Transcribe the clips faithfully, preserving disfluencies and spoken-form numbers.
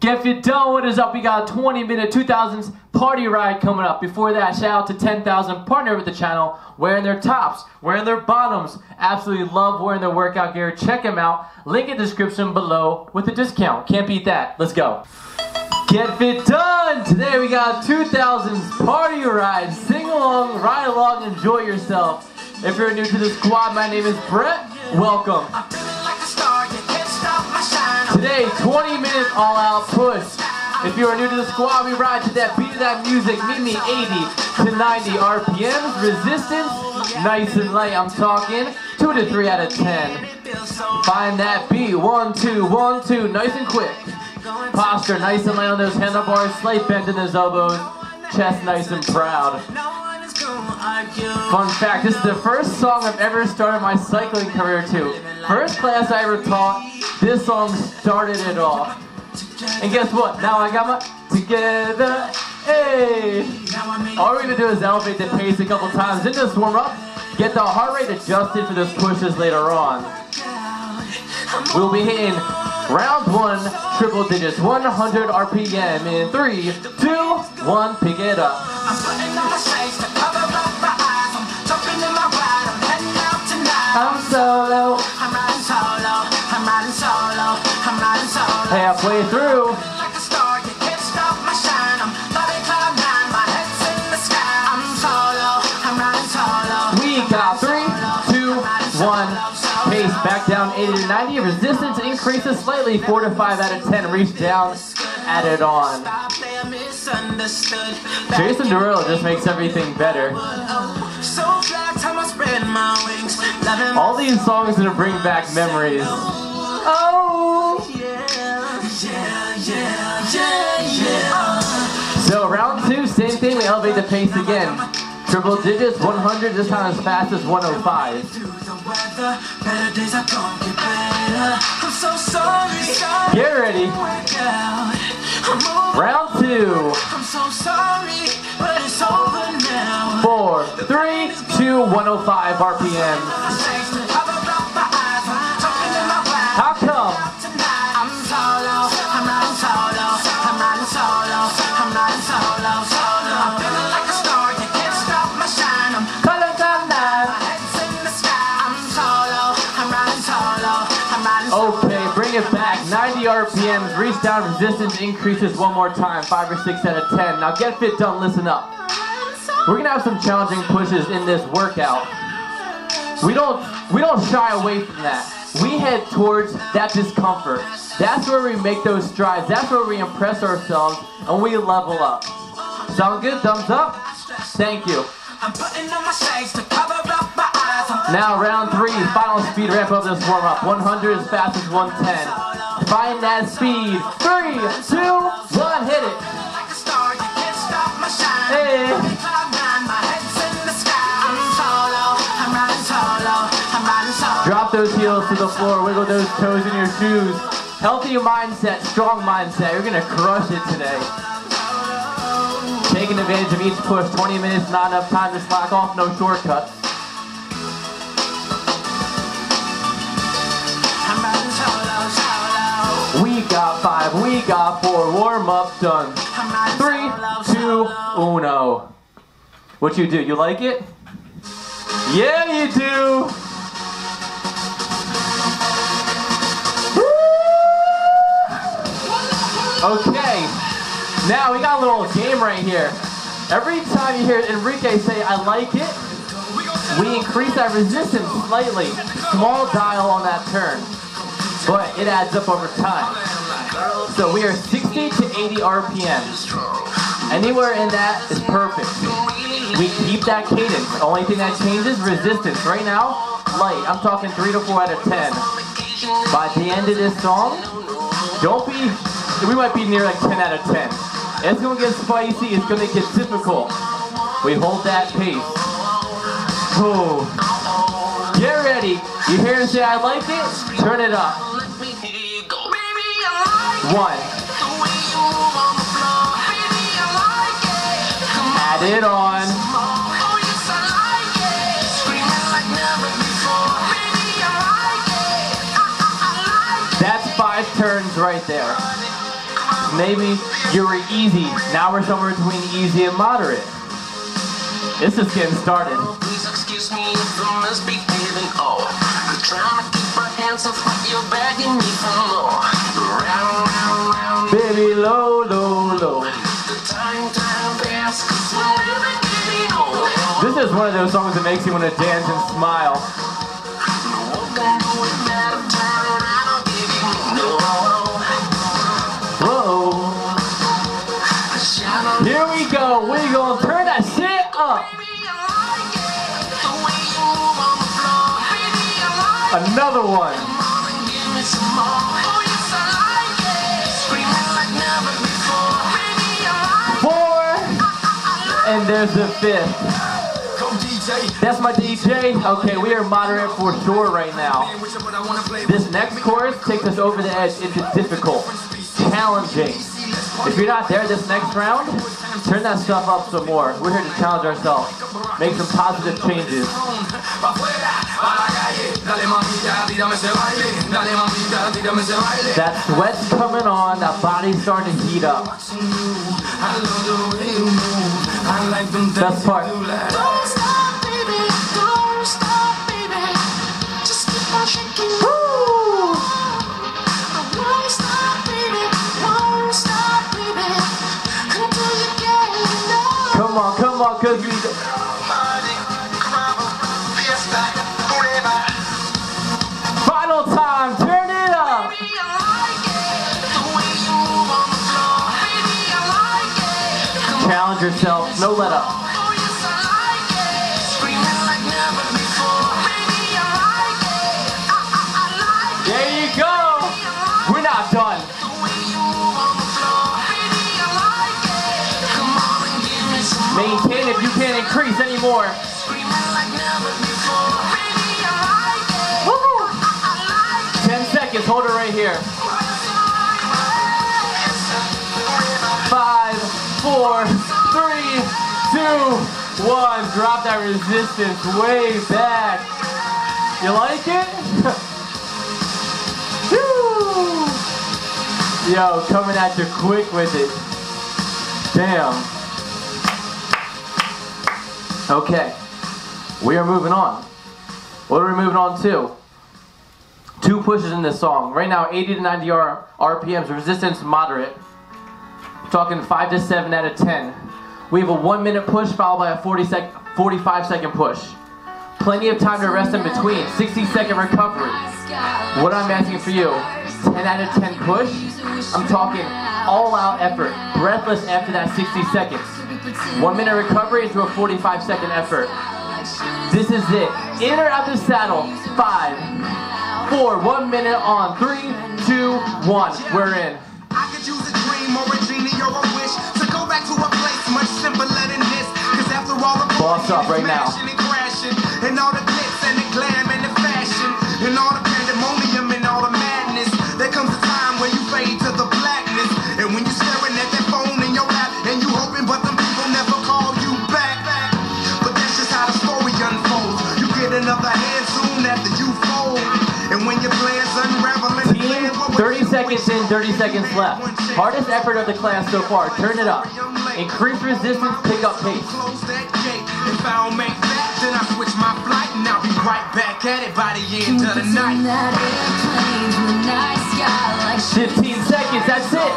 Get Fit Done, what is up? We got a twenty minute two thousands party ride coming up. Before that, shout out to ten thousand, partner with the channel, wearing their tops, wearing their bottoms. Absolutely love wearing their workout gear. Check them out. Link in the description below with a discount. Can't beat that. Let's go. Get Fit Done! Today we got a two thousands party ride. Sing along, ride along, enjoy yourself. If you're new to the squad, my name is Brett. Welcome. Today, twenty minutes all out push. If you are new to the squad, we ride to that beat of that music. Meet me eighty to ninety R P Ms. Resistance, nice and light. I'm talking two to three out of ten. Find that beat. One, two, one, two. Nice and quick. Posture, nice and light on those handlebars. Slight bend in those elbows. Chest nice and proud. Fun fact, this is the first song I've ever started my cycling career to. First class I ever taught. This song started it off. And guess what? Now I got my together. Hey! All we're gonna do is elevate the pace a couple times in this warm-up. Get the heart rate adjusted for those pushes later on. We'll be hitting round one, triple digits, one hundred R P M in three, two, one, pick it up. I'm solo. Halfway through. Like a star, you can't stop my shine. I'm loving cloud nine, my head's in the sky. I'm solo, I'm riding solo. We got three, two, one. Pace back down eighty to ninety. Resistance increases slightly, four to five out of ten. Reach down, add it on. Jason Derulo just makes everything better. All these songs are gonna bring back memories. Oh. Yeah, yeah, yeah, yeah. So round two, same thing, we elevate the pace again. Triple digits, one hundred, this time as fast as one oh five. Get ready. Round two. Four, three, two, one oh five R P M. How come? ninety R P Ms, reach down, resistance increases one more time, five or six out of ten. Now Get Fit Done, listen up. We're gonna have some challenging pushes in this workout. We don't, we don't shy away from that. We head towards that discomfort. That's where we make those strides. That's where we impress ourselves and we level up. Sound good? Thumbs up? Thank you. Now round three, final speed ramp up this warm up. one hundred as fast as one ten. Find that speed. Three, two, one, hit it. Hey. Drop those heels to the floor. Wiggle those toes in your shoes. Healthy mindset, strong mindset. You're gonna crush it today. Taking advantage of each push. twenty minutes, not enough time to slack off. No shortcuts. We got five, we got four, warm up, done. Three, two, uno. What you do, you like it? Yeah, you do. Woo! Okay, now we got a little game right here. Every time you hear Enrique say, I like it, we increase that resistance slightly. Small dial on that turn. But it adds up over time. So we are sixty to eighty R P Ms. Anywhere in that is perfect. We keep that cadence. The only thing that changes, resistance. Right now, light. I'm talking three to four out of ten. By the end of this song, don't be, we might be near like ten out of ten. It's gonna get spicy, it's gonna get difficult. We hold that pace. Ooh. Get ready. You hear him say, I like it? Turn it up. One. Add it on. That's five turns right there. Maybe you were easy. Now we're somewhere between easy and moderate. This is getting started. Please excuse me if I'm misbehaving. Oh, I'm trying to keep my hands off, but you're begging me for more. Round, round, round. Baby, low, low, low. The time, time passed, 'cause we're never getting old. This is one of those songs that makes you want to dance and smile. Whoa. Here we go. We're gonna turn that shit. Another one. Four. And there's the fifth. That's my D J. Okay, we are moderate for sure right now. This next chorus takes us over the edge into difficult, challenging. If you're not there this next round, turn that stuff up some more. We're here to challenge ourselves. Make some positive changes. That sweat's coming on, that body's starting to heat up. Best part. Don't stop, baby, don't stop, baby. Just keep on shaking. Woo! Don't stop, baby, don't stop, baby. Until you get enough. Come on, come on, cause we yourself, no let up. There you go. We're not done. Maintain if you can't increase anymore. Woo-hoo. Ten seconds. Hold it right here. Five, four. Three, two, one. Drop that resistance way back. You like it? Yo, coming at you quick with it. Damn. Okay. We are moving on. What are we moving on to? Two pushes in this song. Right now, eighty to ninety R P Ms. Resistance moderate. Talking five to seven out of ten. We have a one minute push followed by a forty-five second push. Plenty of time to rest in between, sixty second recovery. What I'm asking for you, ten out of ten push, I'm talking all out effort, breathless after that sixty seconds. One minute recovery to a forty-five second effort. This is it, in or out the saddle, five, four, one minute on, three, two, one, we're in. I could use a dream or a genie or a wish to go back to a place much simpler than this. Cause after all the boss up right now and crashing and all the glitz and the glam and the fashion and all the pandemonium and all the madness, there comes a time when you fade to the blackness. And when you're staring at that phone in your lap and you hoping but them people never call you back. But that's just how the story unfolds. You get another hand soon after you fold. And when your plans unravel and thirty seconds in, thirty seconds left. Hardest effort of the class so far. Turn it up. Increase resistance, pick up pace. If I don't make that, then I switch my flight and I'll be right back at it by the end of the night. fifteen seconds, that's it.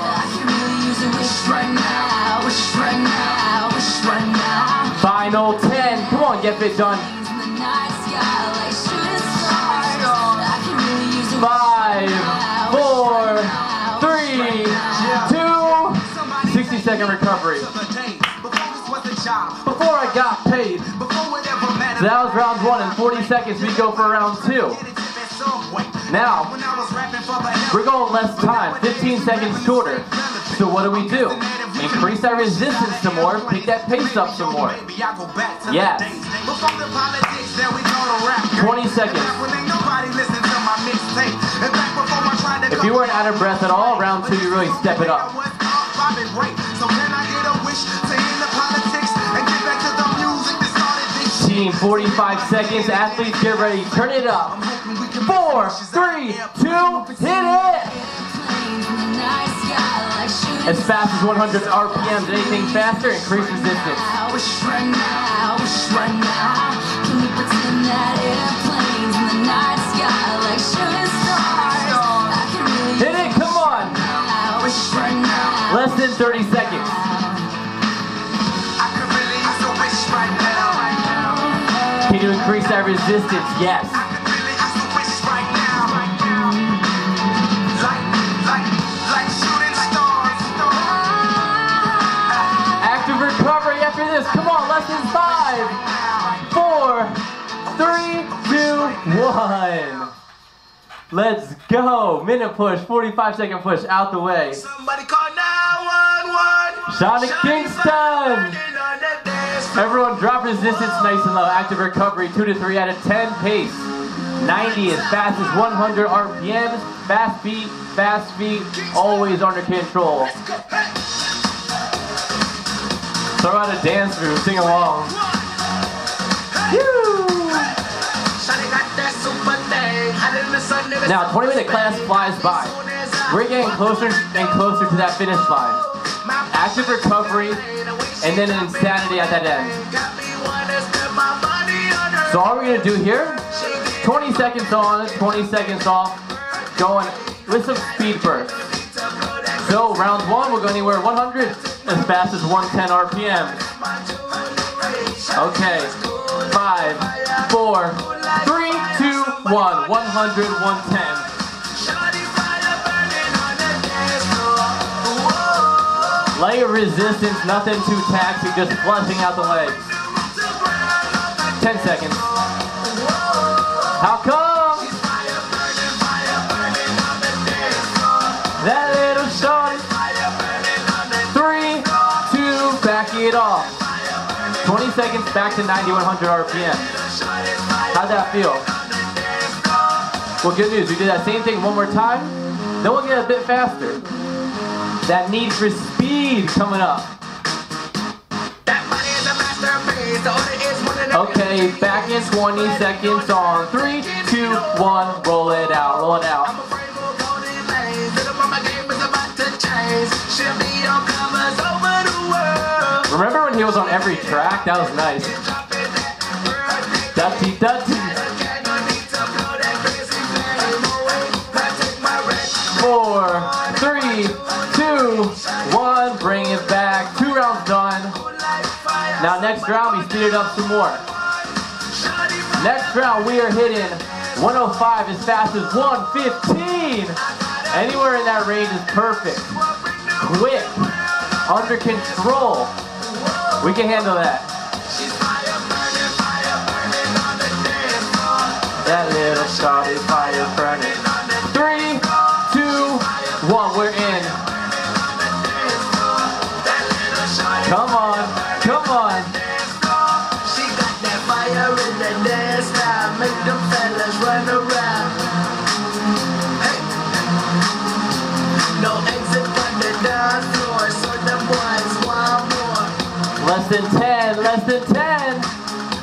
Final ten. Come on, get fit done. Five. sixty second recovery. Before I got paid. So that was round one. In forty seconds, we go for round two. Now, we're going less time, fifteen seconds shorter. So what do we do? Increase our resistance some more, pick that pace up some more. Yes. twenty seconds. If you weren't out of breath at all, round two, you really step it up. So can I get a wish to end the politics and get back to the music that started this team? forty-five seconds, athletes get ready, turn it up. Four, three, two, hit it! as fast as one hundred R P Ms. Anything faster, increase resistance. Hit it, come on! Less than thirty seconds. Can you increase that resistance? Yes. Active recovery after this. Come on, less than five, four, three, two, one. Let's go. Minute push, forty-five second push out the way. Somebody call nine one one. Shauna Kingston. Everyone drop resistance nice and low. Active recovery, two to three out of ten. Pace, ninety as fast as one hundred R P Ms. Fast feet, fast feet, always under control. Throw out a dance move, sing along. Woo! Now, twenty minute class flies by. We're getting closer and closer to that finish line. Active recovery, and then an insanity at that end. So all we're gonna do here, twenty seconds on, twenty seconds off, going with some speed bursts. So round one, we'll go anywhere one hundred, as fast as one ten R P M. Okay, five, four, three, two, one, one hundred, one ten. Layer resistance, nothing too taxing, just flushing out the legs. ten seconds. How come? That little shot. Three, two, back it off. twenty seconds back to ninety, one hundred R P M. How'd that feel? Well, good news, we did that same thing one more time, then we'll get a bit faster. That need for speed coming up. Okay, back in twenty seconds on. Three, two, one, roll it out, roll it out. Remember when he was on every track? That was nice. Dutty, dutty. Four, three, one, bring it back. Two rounds done. Now next round, we speed it up some more. Next round, we are hitting one oh five as fast as one fifteen. Anywhere in that range is perfect. Quick, under control. We can handle that. That little shot is fire burning. Three, two, one, we're in. Come on, come on. She got that fire in the dance now. Make them fellas run around. Hey. No exit but the dance floor. So the boys want more. Less than ten, less than ten.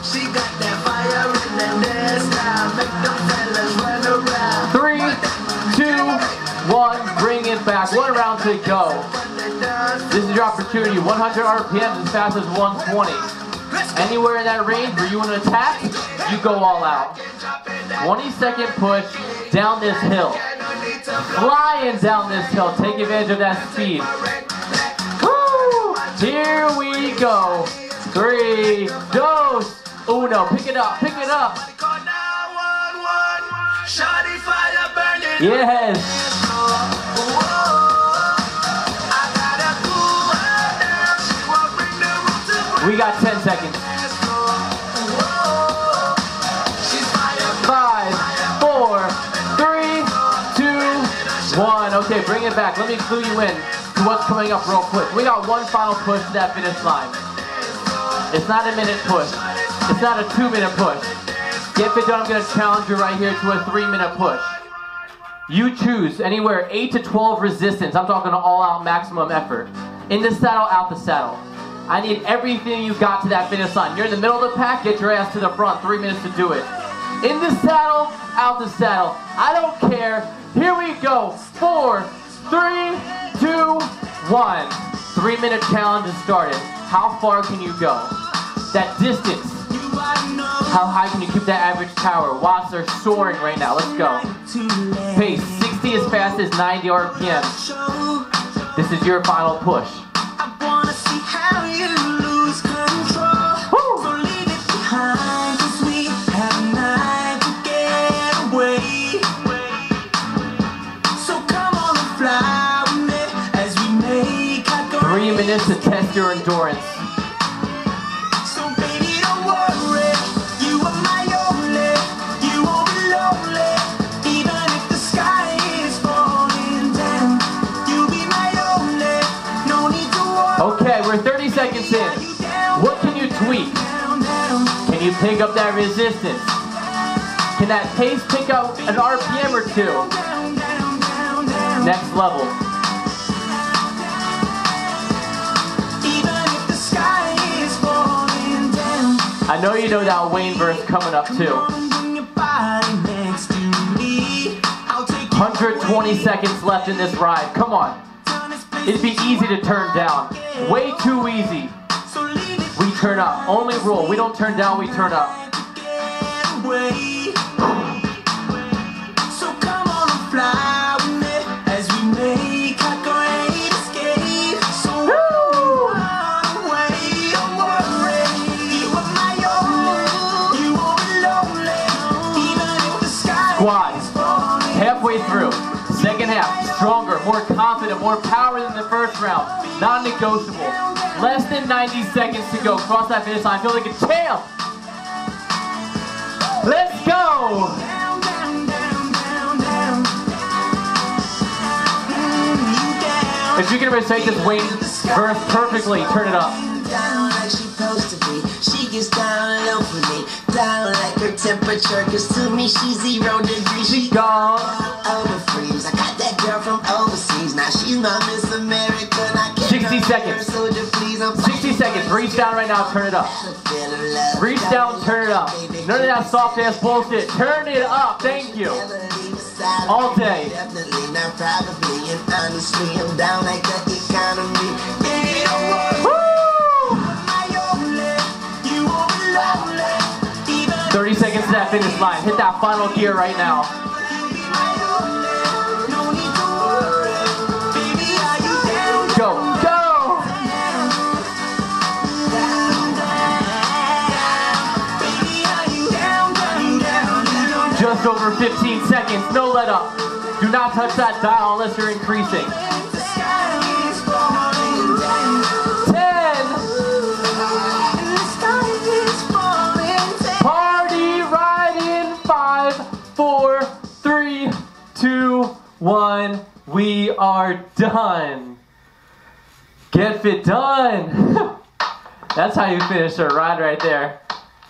She got that fire in the dance now. Make them fellas run around. Three, two, one, bring it back. One round to go. This is your opportunity, one hundred R P Ms as fast as one twenty. Anywhere in that range where you want to attack, you go all out. twenty second push down this hill. Flying down this hill, take advantage of that speed. Woo! Here we go. Three, dos, uno. Pick it up, pick it up. Yes. We got ten seconds. Five, four, three, two, one. Okay, bring it back. Let me clue you in to what's coming up real quick. We got one final push to that finish line. It's not a minute push. It's not a two minute push. Get Fit Done, I'm gonna challenge you right here to a three minute push. You choose anywhere eight to twelve resistance. I'm talking all out maximum effort. In the saddle, out the saddle. I need everything you got to that finish line. You're in the middle of the pack, get your ass to the front. Three minutes to do it. In the saddle, out the saddle. I don't care. Here we go. Four, three, two, One, three minute challenge is started. How far can you go? That distance. How high can you keep that average tower? Watts are soaring right now. Let's go. Pace sixty as fast as ninety R P M. This is your final push. Three minutes to test your endurance. So baby, don't worry. You are my only. You won't be lonely. Even if the sky is falling down, you'll be my only. No need to worry. Okay, we're thirty seconds in. What can you tweak? Can you pick up that resistance? Can that pace pick up an R P M or two? Next level. I know you know that Wayne verse coming up too. one hundred twenty seconds left in this ride. Come on. It'd be easy to turn down. Way too easy. We turn up. Only rule. We don't turn down, we turn up. So come on and fly with me as we make our great escape. So halfway through. Second half, stronger, more confident, more power than the first round. Non-negotiable. Less than ninety seconds to go. Cross that finish line. Feel like a champ. Let's go. If you can recite this Wayne verse perfectly, turn it up. She gets down low for me, down like her temperature, cause to me she's zero degrees. She gone over freeze. I got that girl from overseas. Now she's my Miss America. I can't sixty seconds. Soldier, please, sixty seconds. Reach down right now, turn it up. Reach down, turn it up. None of that soft ass bullshit. Turn it up, thank you. All day. Definitely not probably and honestly I'm down like the economy. Woo! thirty seconds to that finish line. Hit that final gear right now. Go, go! Just over fifteen seconds. No let up. Do not touch that dial unless you're increasing. One, we are done. Get Fit Done. That's how you finish a ride right there.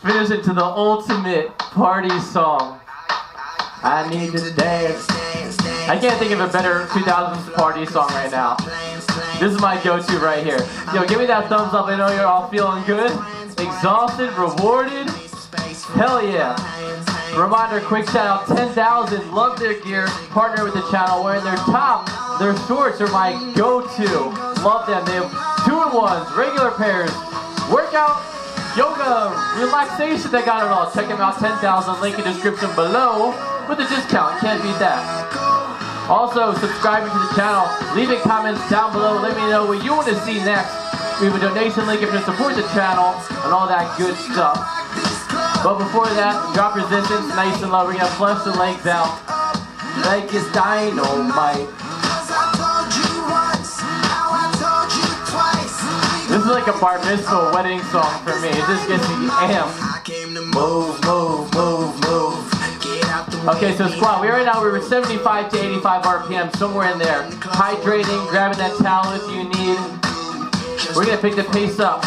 Finish it to the ultimate party song. I need to dance. I can't think of a better two thousands party song right now. This is my go-to right here. Yo, give me that thumbs up. I know you're all feeling good. Exhausted, rewarded. Hell yeah. Reminder, quick shout out, ten thousand love their gear, partner with the channel, wearing their top, their shorts are my go-to. Love them. They have two-in-ones, regular pairs, workout, yoga, relaxation, they got it all. Check them out, ten thousand, link in description below with a discount. Can't beat that. Also, subscribing to the channel, leaving comments down below, let me know what you want to see next. We have a donation link if you support the channel and all that good stuff. But before that, drop resistance nice and low. We're gonna flush the legs out like it's dynamite. This is like a bar mitzvah wedding song for me. It just gets me amped. Move, move, move, move. Okay, so squat. We right now we were seventy-five to eighty-five R P M, somewhere in there. Hydrating, grabbing that towel if you need. We're gonna pick the pace up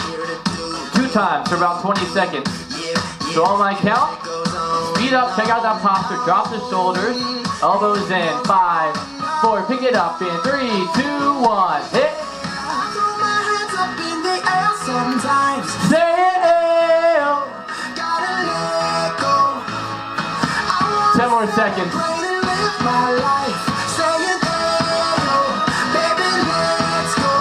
two times for about twenty seconds. So on my count, speed up, check out that posture, drop the shoulders, elbows in, five, four, pick it up in three, two, one, hit. I throw my hands up in the air sometimes. Say it. Gotta let go. ten more seconds. Say it. Baby, let's go.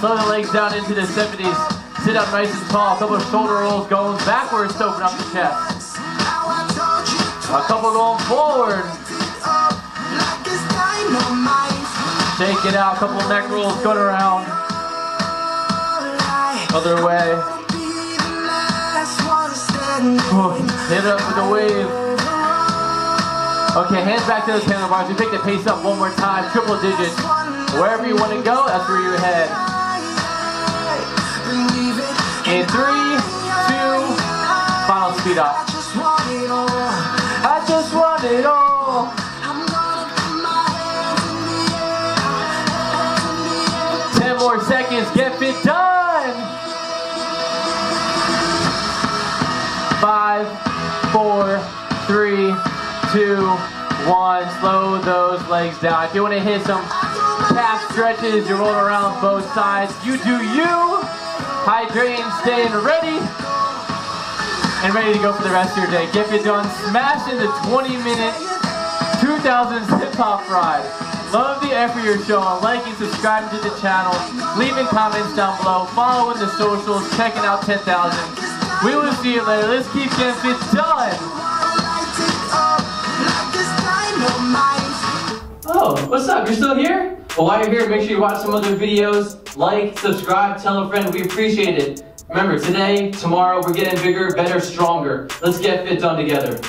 Slide the legs down into the seventies. Sit up nice and tall. A couple of shoulder rolls going backwards to open up the chest. A couple going forward. Shake it out. A couple neck rolls going around. Other way. Hit up with a wave. Okay, hands back to those handlebars. We pick the pace up one more time, triple digits. Wherever you want to go, that's where you're headed. In three, two, final speed up. I just want it all. Ten more seconds, get fit done. Five, four, three, two, one, slow those legs down. If you want to hit some calf stretches, you're rolling around both sides. You do you, hydrating, staying ready, and ready to go for the rest of your day. Get it done, smashing the twenty minute two thousands hip hop ride. Love the effort you're showing, liking, subscribing to the channel, leaving comments down below, following the socials, checking out ten thousand. We will see you later. Let's keep getting fit done. Oh, what's up? You're still here? Well, while you're here, make sure you watch some other videos, like, subscribe, tell a friend. We appreciate it. Remember, today, tomorrow, we're getting bigger, better, stronger. Let's get fit done together.